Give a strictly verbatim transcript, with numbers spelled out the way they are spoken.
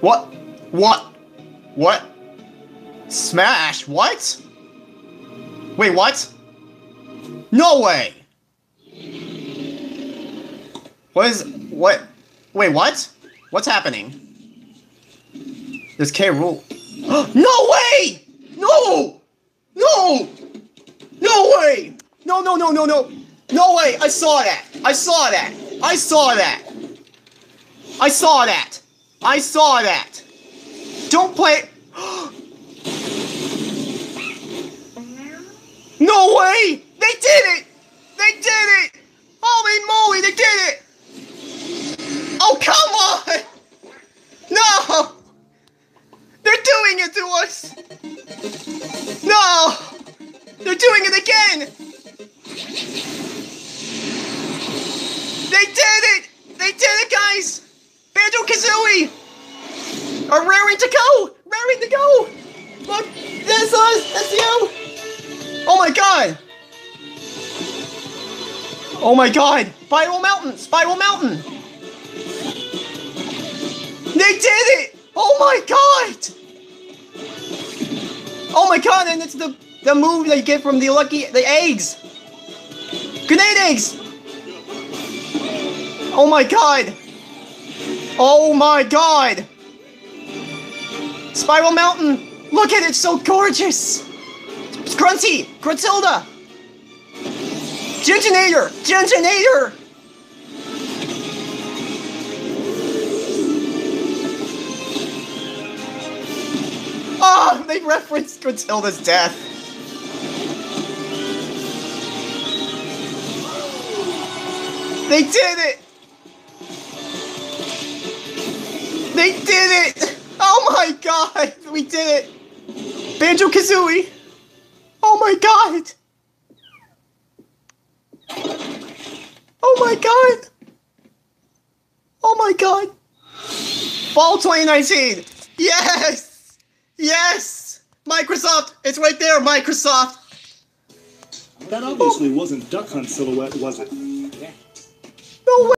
What? What? What? Smash? What? Wait, what? No way! What is... What? Wait, what? What's happening? There's K. Rool. No way! No! No! No way! No, no, no, no, no! No way! I saw that! I saw that! I saw that! I saw that! I saw that! Don't play... No way! They did it! They did it! Holy moly, they did it! Oh, come on! No! They're doing it to us! No! They're doing it again! They did it! They did it, guys! Banjo-Kazooie! Are raring to go! Raring to go! Look! That's us! That's you! Oh my god! Oh my god! Spiral Mountain! Spiral Mountain! They did it! Oh my god! Oh my god, and it's the, the move that you get from the lucky... the eggs! Grenade eggs! Oh my god! Oh my god! Spiral Mountain! Look at it, it's so gorgeous! It's Grunty! Gratilda! Gingenator! Gingenator! Ah! Oh, they referenced Gratilda's death! They did it! They did it! Oh my god! We did it! Banjo-Kazooie! Oh my god! Oh my god! Oh my god! Fall twenty nineteen! Yes! Yes! Microsoft! It's right there, Microsoft! That obviously oh. wasn't Duck Hunt Silhouette, was it? No way!